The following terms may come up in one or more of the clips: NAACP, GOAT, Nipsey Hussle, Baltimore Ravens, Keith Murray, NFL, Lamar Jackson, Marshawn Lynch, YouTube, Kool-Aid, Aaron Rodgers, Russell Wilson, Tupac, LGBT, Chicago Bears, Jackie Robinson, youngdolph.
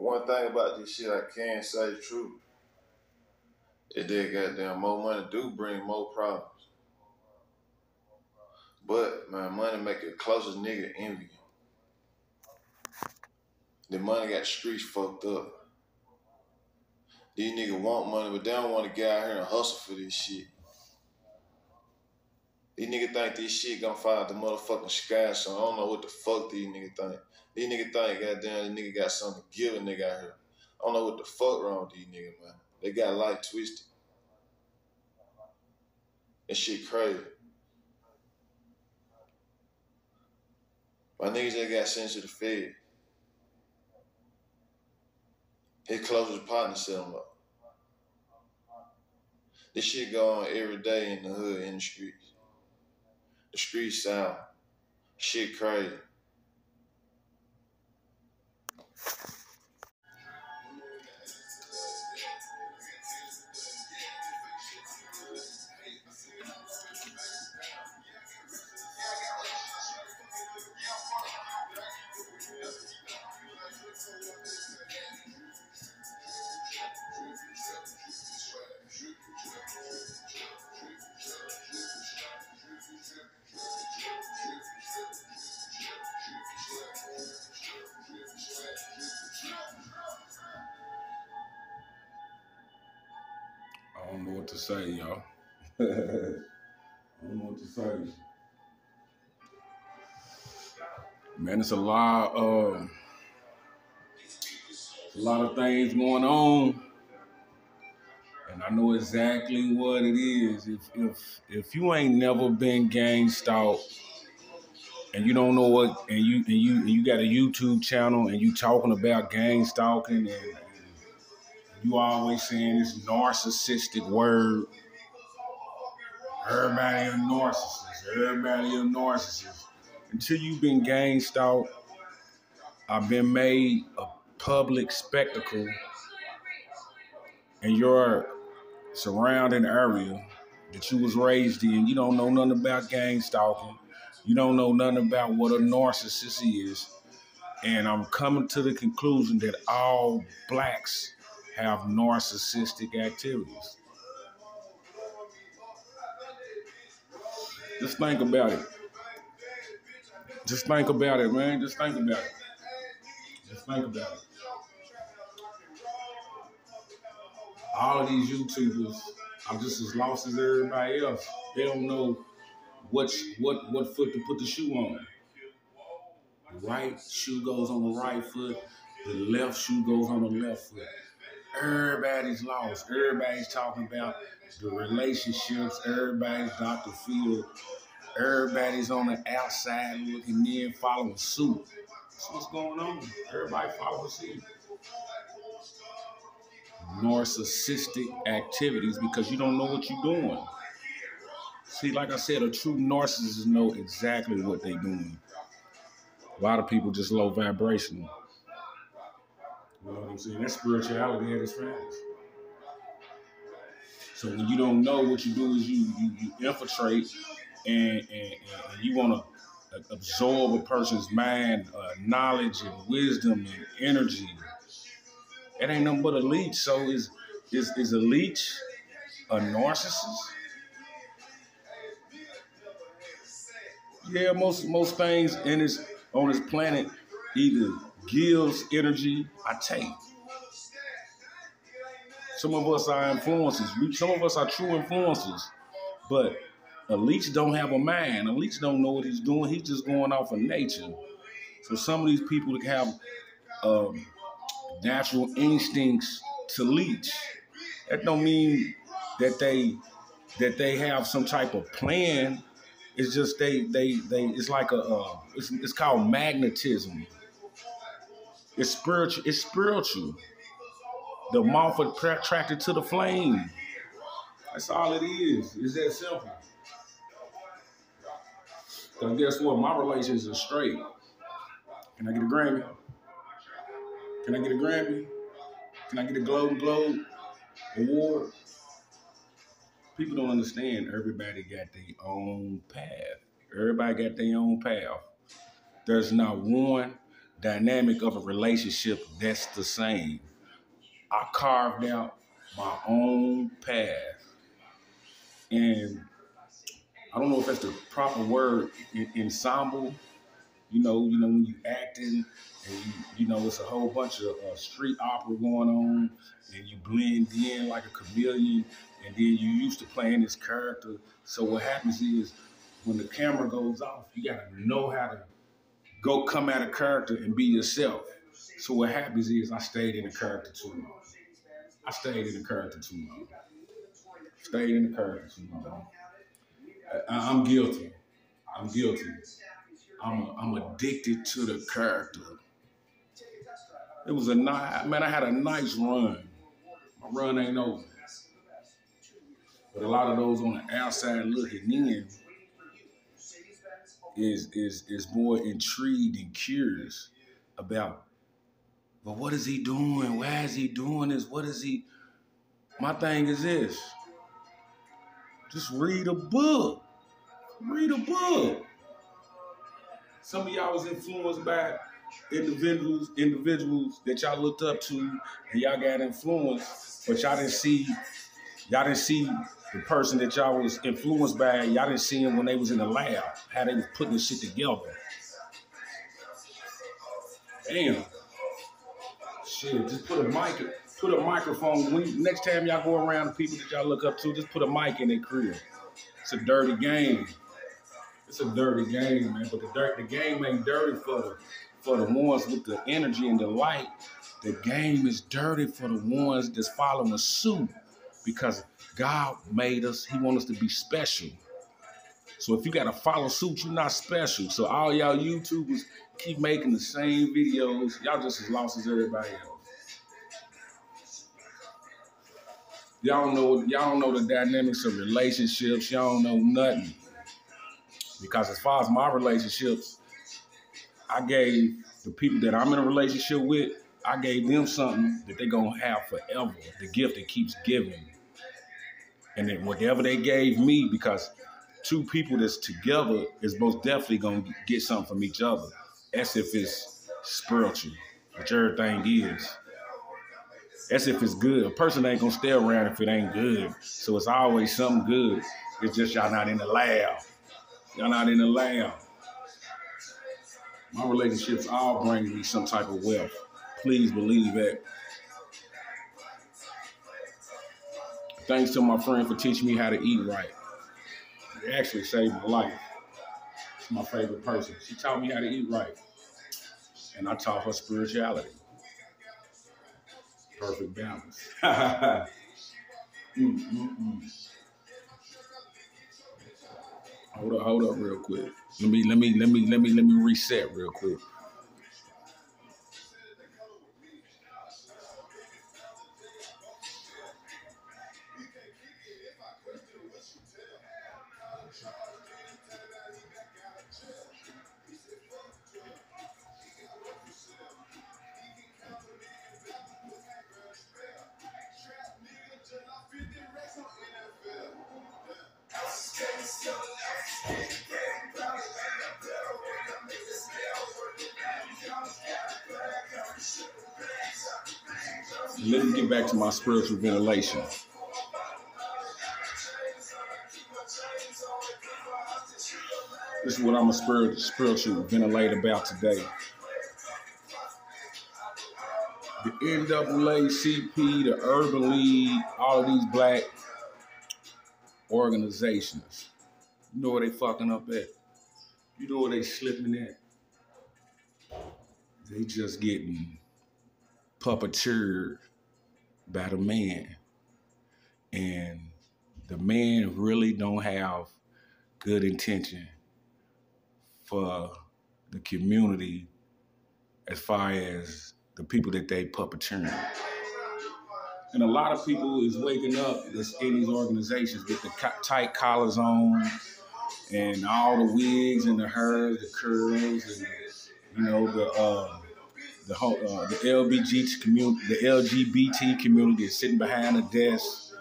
But one thing about this shit, I can say true. It did goddamn more money do bring more problems. But man, money make the closest nigga envy. The money got the streets fucked up. These niggas want money, but they don't want to get out here and hustle for this shit. These niggas think this shit gonna fall out the motherfucking sky, so I don't know what the fuck these niggas think. These niggas think goddamn this nigga got something to give a nigga out here. I don't know what the fuck wrong with these niggas, man. They got life twisted. That shit crazy. My niggas just got sent to the Fed. His closest partner set him up. This shit go on every day in the hood, in the streets. The streets sound. Shit crazy. I don't know what to say, y'all. I don't know what to say. Man, it's a lot of things going on, and I know exactly what it is. If you ain't never been gangsed out, and you don't know what, and you got a YouTube channel, and you talking about gang stalking, and you always saying this narcissistic word. Everybody a narcissist. Everybody a narcissist. Until you've been gangsed out, I've been made a public spectacle in your surrounding area that you was raised in. You don't know nothing about gang stalking. You don't know nothing about what a narcissist is. And I'm coming to the conclusion that all blacks have narcissistic activities. Just think about it. Just think about it, man. Just think about it. Just think about it. All of these YouTubers are just as lost as everybody else. They don't know what foot to put the shoe on. The right shoe goes on the right foot. The left shoe goes on the left foot. Everybody's lost. Everybody's talking about the relationships. Everybody's Dr. Phil. Everybody's on the outside looking in, following suit. That's what's going on. Everybody follows suit. Narcissistic activities because you don't know what you're doing. See, like I said, a true narcissist knows exactly what they're doing. A lot of people just low vibrational. You know what I'm saying? That's spirituality at its finest. So when you don't know what you do is you infiltrate. And you want to absorb a person's mind, knowledge and wisdom and energy. It ain't nothing but a leech. So is a leech a narcissist? Yeah, most things on this planet either gives energy or take. Some of us are influencers. Some of us are true influencers, but a leech don't have a mind. A leech don't know what he's doing. He's just going off of nature. So some of these people have natural instincts to leech. That don't mean that they have some type of plan. It's just they it's like it's called magnetism. It's spiritual. It's spiritual. The moth attracted to the flame. That's all it is. It's that simple. Because guess what? My relations are straight. Can I get a Grammy? Can I get a Grammy? Can I get a Golden Globe award? People don't understand. Everybody got their own path. Everybody got their own path. There's not one dynamic of a relationship that's the same. I carved out my own path. And I don't know if that's the proper word, ensemble. You know, when you acting and you know, it's a whole bunch of street opera going on and you blend in like a chameleon and then you used to playing this character. So what happens is when the camera goes off, you gotta know how to go come at a character and be yourself. So what happens is I stayed in the character too long. I'm guilty. I'm addicted to the character. It was a nice, man, I had a nice run. My run ain't over. But a lot of those on the outside looking in is more intrigued and curious about, but what is he doing? Why is he doing this? What is he? My thing is this, just read a book. Read a book. Some of y'all was influenced by individuals that y'all looked up to, and y'all got influenced, but y'all didn't see the person that y'all was influenced by. Y'all didn't see them when they was in the lab, how they was putting this shit together. Damn, shit! Just put a microphone. Next time y'all go around the people that y'all look up to, just put a mic in their crib. It's a dirty game. It's a dirty game, man, but the game ain't dirty for the ones with the energy and the light. The game is dirty for the ones that's following suit because God made us. He wants us to be special. So if you got to follow suit, you're not special. So all y'all YouTubers keep making the same videos. Y'all just as lost as everybody else. Y'all don't know the dynamics of relationships. Y'all don't know nothing. Because as far as my relationships, I gave the people that I'm in a relationship with, I gave them something that they're going to have forever, the gift that keeps giving. And then whatever they gave me, because two people that's together is most definitely going to get something from each other. As if it's spiritual, which everything is. As if it's good. A person ain't going to stay around if it ain't good. So it's always something good. It's just y'all not in the lab. Y'all not in the lab. My relationships all bring me some type of wealth. Please believe that. Thanks to my friend for teaching me how to eat right. It actually saved my life. She's my favorite person. She taught me how to eat right. And I taught her spirituality. Perfect balance. Hold up real quick. Let me reset real quick. Let me get back to my spiritual ventilation. This is what I'm a spiritual ventilator about today. The NAACP, the Urban League, all of these black organizations. You know where they fucking up at. You know where they slipping at. They just getting puppeteered by the man. And the man really don't have good intention for the community as far as the people that they puppeteering. And a lot of people is waking up that's in these organizations with the tight collars on and all the wigs and the hairs, the curls, and the LGBT community is sitting behind a desk.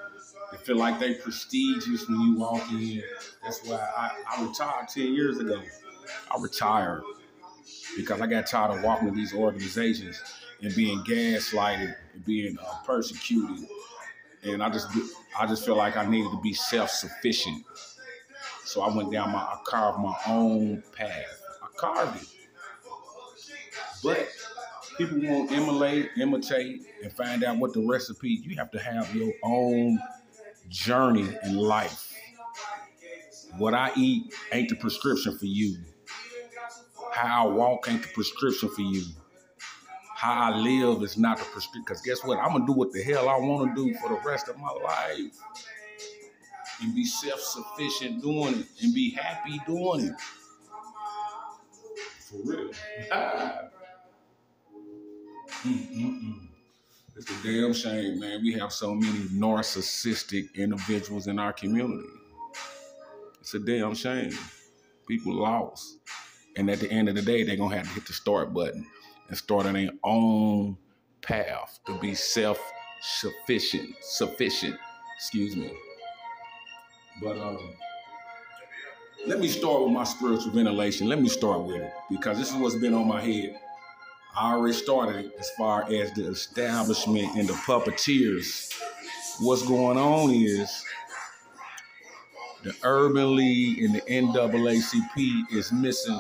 They feel like they prestigious when you walk in. That's why I retired 10 years ago. I retired. because I got tired of walking to these organizations and being gaslighted and being persecuted. And I just feel like I needed to be self-sufficient. So I went down I carved my own path. I carved it. But people won't imitate, and find out what the recipe. You have to have your own journey in life. What I eat ain't the prescription for you. How I walk ain't the prescription for you. How I live is not the prescription. Because guess what? I'm going to do what the hell I want to do for the rest of my life. And be self-sufficient doing it. And be happy doing it. For real. It's a damn shame, man. We have so many narcissistic individuals in our community. It's a damn shame. People lost. And at the end of the day, they're going to have to hit the start button and start on their own path to be self-sufficient. Excuse me. But let me start with my spiritual ventilation. Let me start with it, because this is what's been on my head. I already started as far as the establishment and the puppeteers. What's going on is the Urban League and the NAACP is missing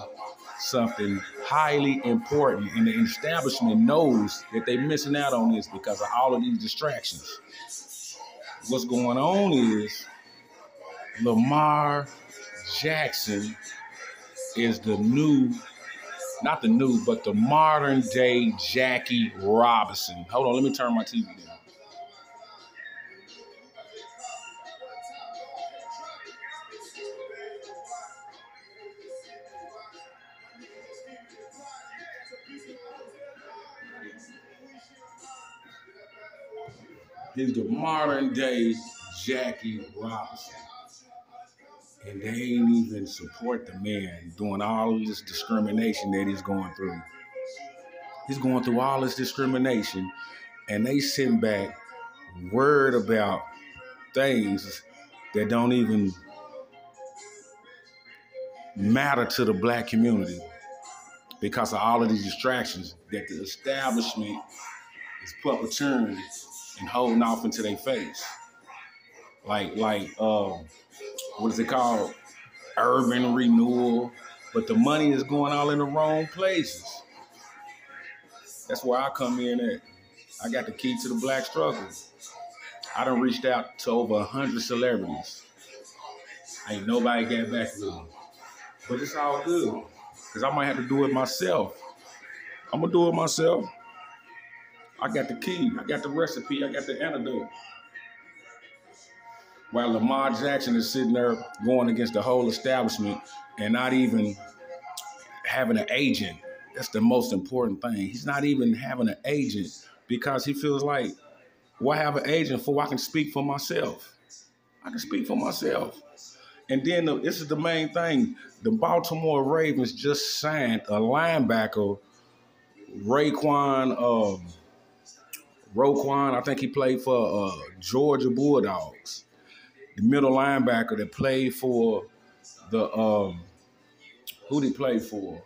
something highly important, and the establishment knows that they're missing out on this because of all of these distractions. What's going on is Lamar Jackson is the modern day Jackie Robinson. Hold on, let me turn my TV down. He's the modern day Jackie Robinson. And they ain't even support the man doing all of this discrimination that he's going through. He's going through all this discrimination, and they sitting back worried about things that don't even matter to the black community because of all of these distractions that the establishment is puppeteering and holding off into their face. What is it called? Urban renewal. But the money is going all in the wrong places. That's where I come in at. I got the key to the black struggle. I done reached out to over 100 celebrities. Ain't nobody got back to me. But it's all good, because I might have to do it myself. I'm going to do it myself. I got the key. I got the recipe. I got the antidote. While Lamar Jackson is sitting there going against the whole establishment and not even having an agent. That's the most important thing. He's not even having an agent because he feels like, why have an agent for? I can speak for myself. And then this is the main thing. The Baltimore Ravens just signed a linebacker, Roquan, I think he played for Georgia Bulldogs. The middle linebacker that played for the, who did he play for?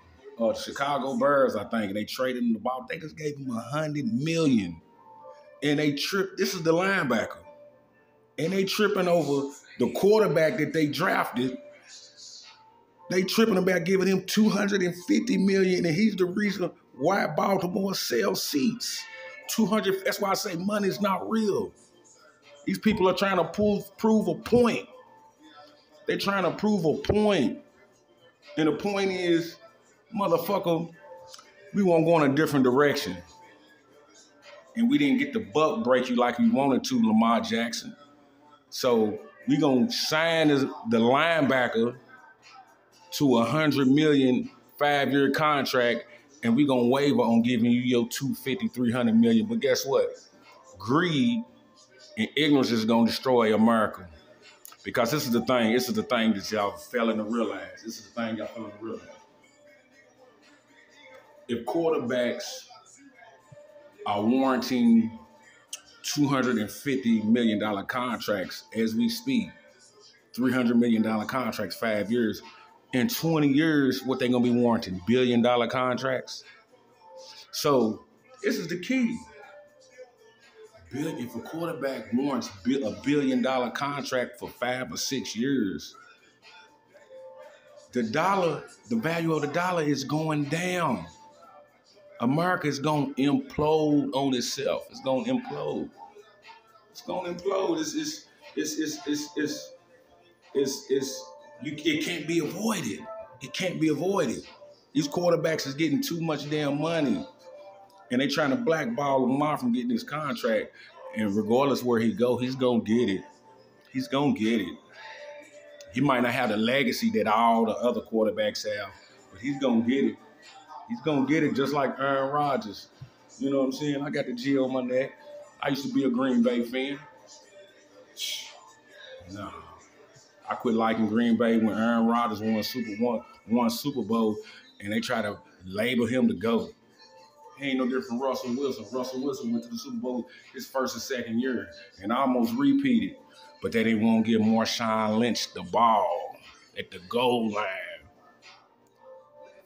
Chicago Bears, I think. And they traded him the ball. They just gave him $100 million. And they tripped. This is the linebacker. And they tripping over the quarterback that they drafted. They tripping about giving him $250 million. And he's the reason why Baltimore sells seats. 200. That's why I say money's not real. These people are trying to prove a point. They're trying to prove a point. And the point is, motherfucker, we won't go in a different direction. And we didn't get the buck break you like we wanted to, Lamar Jackson. So we're going to sign the linebacker to a $100 million 5-year contract, and we're going to waiver on giving you your $250, $300 million. But guess what? Greed and ignorance is going to destroy America. Because this is the thing. This is the thing that y'all failing to realize. If quarterbacks are warranting $250 million contracts as we speak, $300 million contracts, 5 years, in 20 years, what they're going to be warranting? Billion-dollar contracts? So this is the key. If a quarterback warrants a billion-dollar contract for 5 or 6 years, the dollar, the value of the dollar is going down. America is going to implode on itself. It's going to implode. It's going to implode. It can't be avoided. It can't be avoided. These quarterbacks is getting too much damn money, and they trying to blackball Lamar from getting his contract. And regardless where he go, he's going to get it. He's going to get it. He might not have the legacy that all the other quarterbacks have, but he's going to get it. He's going to get it just like Aaron Rodgers. You know what I'm saying? I got the G on my neck. I used to be a Green Bay fan. No. I quit liking Green Bay when Aaron Rodgers won Super Bowl, and they try to label him the GOAT. He ain't no different from Russell Wilson. Russell Wilson went to the Super Bowl his first and second year and almost repeated. But they didn't want to give Marshawn Lynch the ball at the goal line.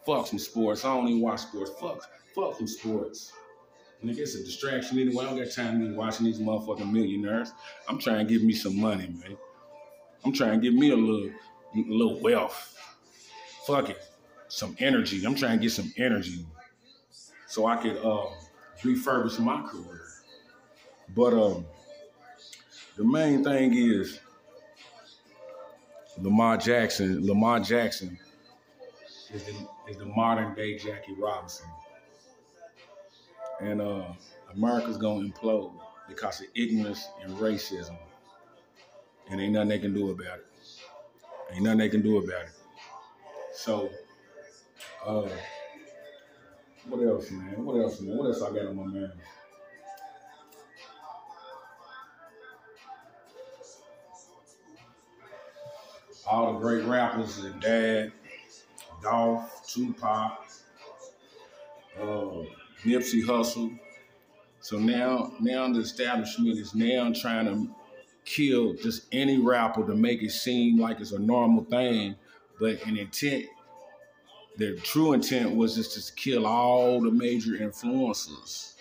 Fuck some sports. I don't even watch sports. Fuck some sports. Nigga, it's a distraction anyway. I don't got time to be watching these motherfucking millionaires. I'm trying to give me some money, man. I'm trying to give me a little wealth. Fuck it. Some energy. I'm trying to get some energy so I could refurbish my career. But the main thing is Lamar Jackson is the modern day Jackie Robinson. And America's gonna implode because of ignorance and racism. And ain't nothing they can do about it. Ain't nothing they can do about it. So what else, man? What else I got on my mind? All the great rappers and Dad, Dolph, Tupac, Nipsey Hussle. So now the establishment is now trying to kill just any rapper to make it seem like it's a normal thing, but an intent, their true intent was just to kill all the major influencers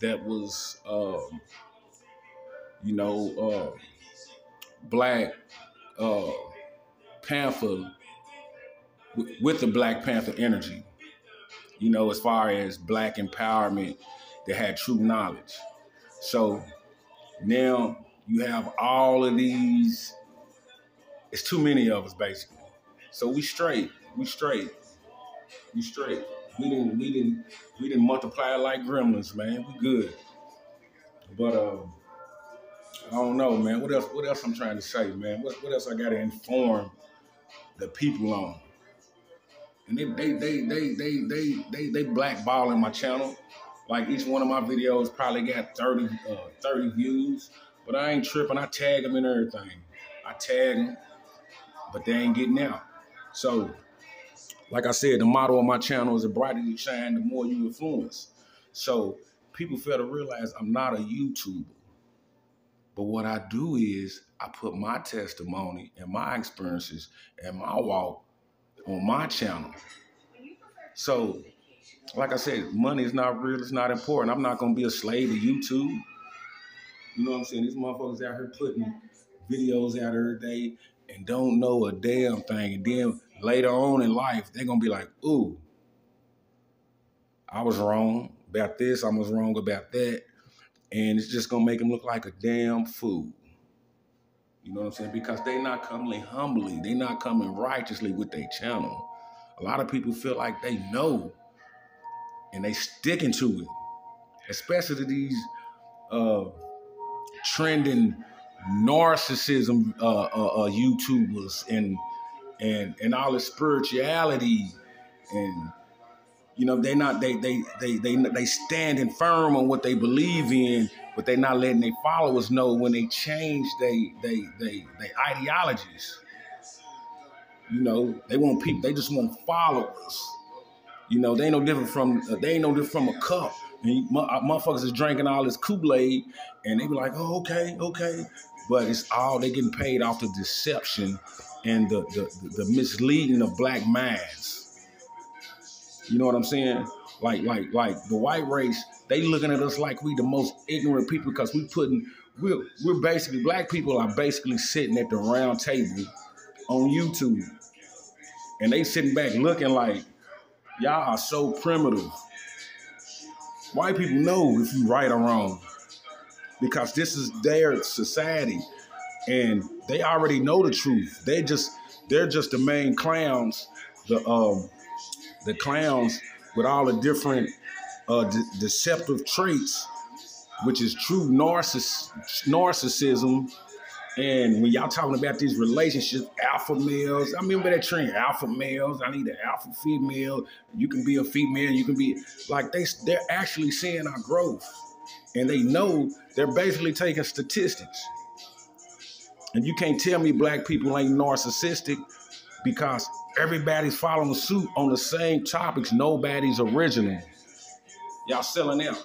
that was, black, Panther with the Black Panther energy, you know, as far as black empowerment that had true knowledge. So now you have all of these. It's too many of us, basically. So we straight. We didn't multiply like gremlins, man. We good. But I don't know, man. What else I'm trying to say, man? What else I gotta inform the people on? And they blackballing my channel. Like each one of my videos probably got 30 views, but I ain't tripping. I tag them and everything. I tag them, but they ain't getting out. So, like I said, the motto of my channel is the brighter you shine, the more you influence. So people fail to realize I'm not a YouTuber. But what I do is I put my testimony and my experiences and my walk on my channel. So, like I said, money is not real. It's not important. I'm not going to be a slave to YouTube. You know what I'm saying? These motherfuckers out here putting videos out every day and don't know a damn thing. And then later on in life, they're going to be like, ooh, I was wrong about this. I was wrong about that. And it's just going to make them look like a damn fool. You know what I'm saying? Because they not coming humbly. They not coming righteously with their channel. A lot of people feel like they know and they sticking to it. Especially to these trending narcissism YouTubers and all this spirituality and... You know, they standing firm on what they believe in, but they not letting their followers know when they change they ideologies. You know, they want people. They just want followers. You know, they ain't no different from a cup. And motherfuckers is drinking all this Kool-Aid, and they be like, oh okay, but it's all they getting paid off the deception and the misleading of black minds. You know what I'm saying? Like the white race, they looking at us like we the most ignorant people because we're basically, black people are basically sitting at the round table on YouTube. And they sitting back looking like, y'all are so primitive. White people know if you right or wrong, because this is their society and they already know the truth. They're just the main clowns, the clowns with all the different deceptive traits, which is true narcissism. And when y'all talking about these relationships, alpha males, I remember that trend, alpha males, I need an alpha female, you can be a female, you can be, like they're actually seeing our growth. And they know they're basically taking statistics. And you can't tell me black people ain't narcissistic because everybody's following suit on the same topics, nobody's original. Y'all selling out.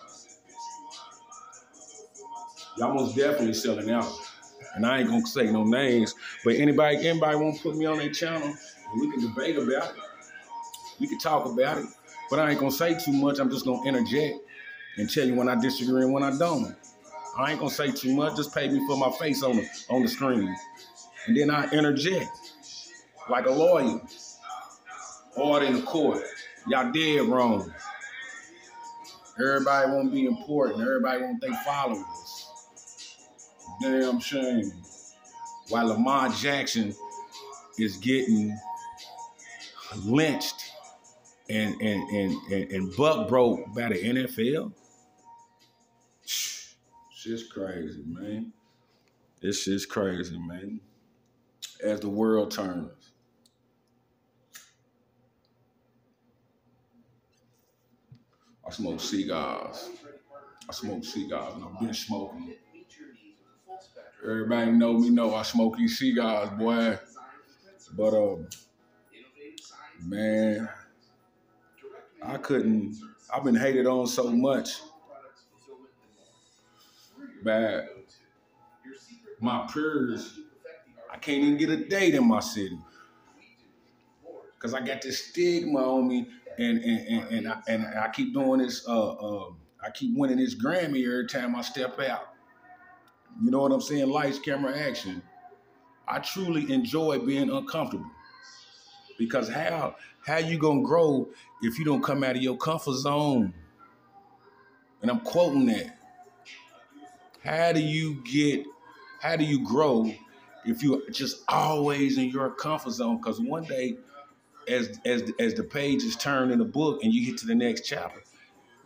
Y'all most definitely selling out. And I ain't gonna say no names, but anybody wanna put me on their channel and we can debate about it. We can talk about it, but I ain't gonna say too much. I'm just gonna interject and tell you when I disagree and when I don't. I ain't gonna say too much, just pay me for my face on the screen. And then I interject like a lawyer or in the court. Y'all dead wrong. Everybody wanna be important, everybody wanna think followers. Damn shame. While Lamar Jackson is getting lynched and buck broke by the NFL. Shit's crazy, man. This shit's crazy, man. As the world turns. I smoke cigars. And I've been smoking. Everybody know me, know I smoke these cigars, boy. But, man, I've been hated on so much. Bad. My peers, I can't even get a date in my city. Because I got this stigma on me, and I keep doing this, I keep winning this Grammy every time I step out. You know what I'm saying? Lights, camera, action. I truly enjoy being uncomfortable, because how you gonna grow if you don't come out of your comfort zone? And I'm quoting that. How do you grow if you're just always in your comfort zone? Because one day, as the page is turned in the book and you get to the next chapter,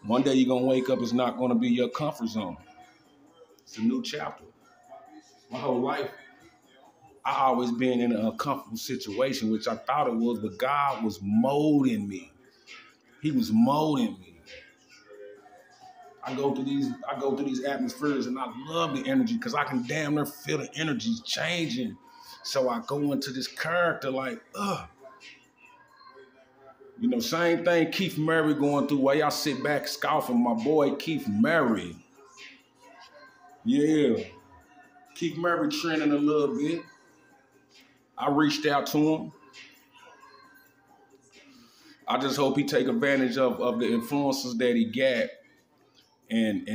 one day you're gonna wake up, it's not gonna be your comfort zone. It's a new chapter. My whole life, I always been in an uncomfortable situation, which I thought it was, but God was molding me. He was molding me. I go through these atmospheres, and I love the energy because I can damn near feel the energy's changing. So I go into this character like, ugh. You know, same thing Keith Murray going through, while y'all sit back scoffing my boy Keith Murray. Yeah, Keith Murray trending a little bit. I reached out to him. I just hope he take advantage of the influences that he got and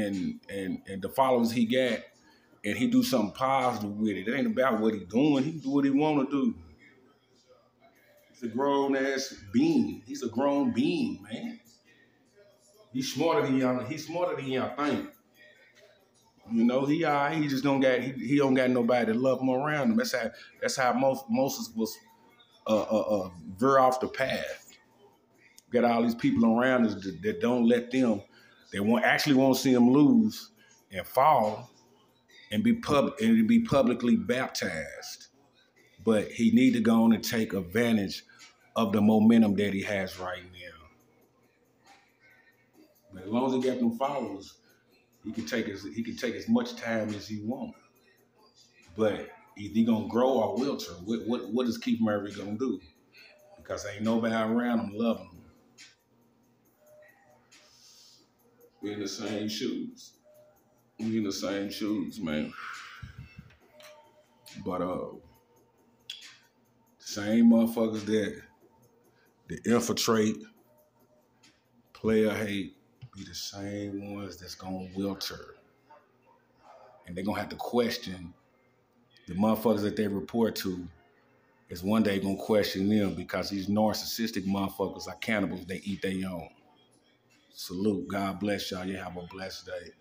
the followers he got, and he do something positive with it. It ain't about what he doing. He do what he want to do. He's a grown-ass being. He's a grown being, man. He's smarter than y'all think. You know, he all right. He just don't got he don't got nobody to love him around him. That's how most of us veer off the path. Got all these people around us that don't let them, they won't see them lose and fall and be publicly baptized. But he need to go on and take advantage of the momentum that he has right now. But as long as he got them followers, he can take as much time as he wants. But either he gonna grow or wilter. What is Keith Murray gonna do? Because ain't nobody around him loving him. We in the same shoes. Man. But Same motherfuckers that infiltrate, player hate, be the same ones that's gonna wilter. And they're gonna have to question the motherfuckers that they report to. Is one day gonna question them because these narcissistic motherfuckers are cannibals. They eat their own. Salute. God bless y'all. You have a blessed day.